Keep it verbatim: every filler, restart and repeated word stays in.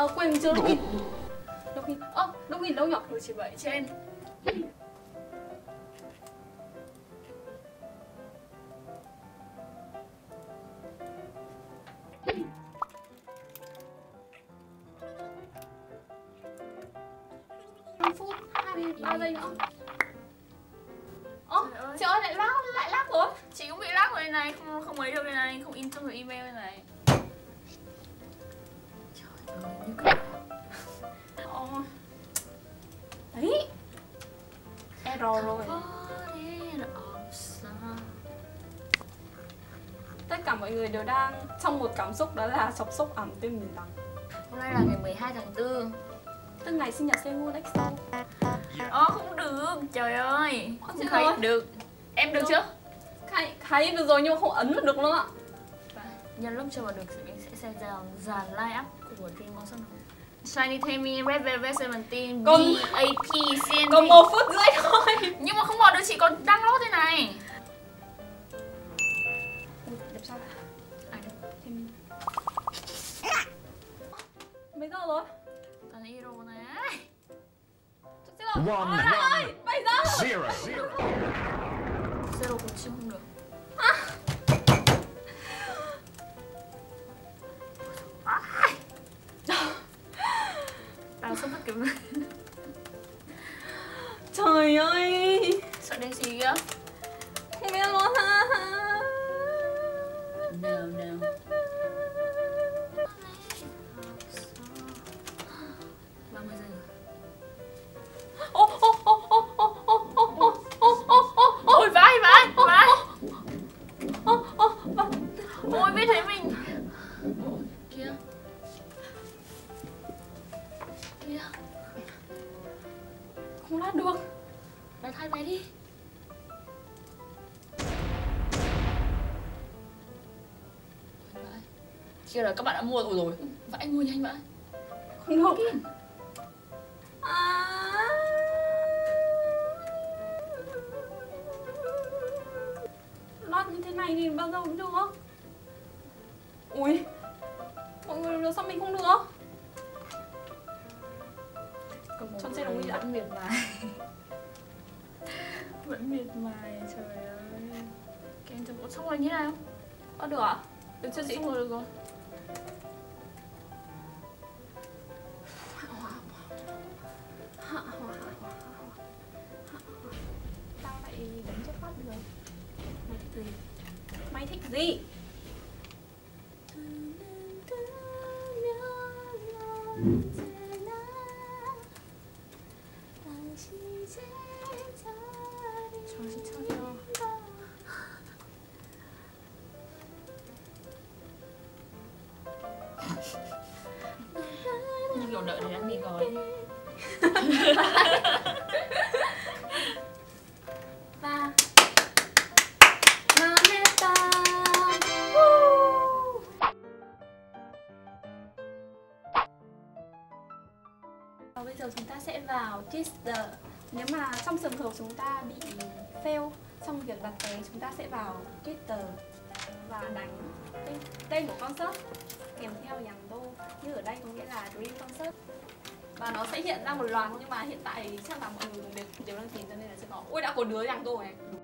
Ờ à, quên chưa, Đốc Nghìn. Đốc Nghìn, ơ, à, Đốc Nghìn đâu nhỉ? Rồi chỉ vậy trên. năm phút, hai ba giây nữa. Ơ, à, chị ơi, lại lag, lại lag rồi. Chị cũng bị lag rồi đây này, không, không ấy được đây này, không in trong rồi email đây này. Đấy. Error rồi. Tất cả mọi người đều đang trong một cảm xúc, đó là sọc sốc ẩm tim mình lắm. Hôm nay là ngày mười hai tháng tư, tức ngày sinh nhật Seungwoo Dexo. Ơ không được, trời ơi. Ô, không thấy được. Em được, được chưa? Thấy, thấy được rồi nhưng mà không ấn được luôn ạ. Nhân lúc chưa vào được thì mình sẽ xem dàn dàn line up của Dream Concert. Shiny Thami, Red Velvet, seventeen, bê a pê, xê en pê. Còn một phút rưỡi thôi. Nhưng mà không bỏ được, chị còn download thế này. Đập sao? Ai đâu? Thami. Mấy giờ rồi? Tao đi rồi này. Chết rồi. Trời ơi, bây giờ. Zero, zero. Zero cũng chưa không được. Trời ơi, sợ đến gì kìa? Không biết luôn ha. No, no. ba mươi giây. Ô ô ô ô ô ô ô ô ô ô ô. Ôi vãi vãi vãi. Ô ô. Ôi biết thấy mình. Kìa. Kìa. Không lát được. Mày thay mày đi. Chưa là các bạn đã mua rồi rồi. Vãi, mua nhanh vãi. Không được. À... lót như thế này thì bao giờ cũng được. Ui, mọi người làm được sao mình không được? Trong xe đồng ý vẫn miệt mài. Vẫn miệt mài, trời ơi. Kèm cho bộ xong rồi như thế này không? Ơ được ạ? À? Được chưa chị? Ngồi được rồi. Hạ hòa. Tao lại đánh cho phát được. Mày thích gì? Mày thích gì? Kiểu đợi để ăn mì gói. Ba. Maneta. Và bây giờ chúng ta sẽ vào kiss the. Nếu mà trong trường hợp chúng ta bị fail trong việc đặt vé, chúng ta sẽ vào kiss the và đánh tên, tên của concert kèm theo Giang Tô, như ở đây có nghĩa là Dream Concert, và nó sẽ hiện ra một loạt. Nhưng mà hiện tại chắc là mọi người đều, đều đang tìm cho nên là chưa có. Ôi đã có đứa Giang Tô này.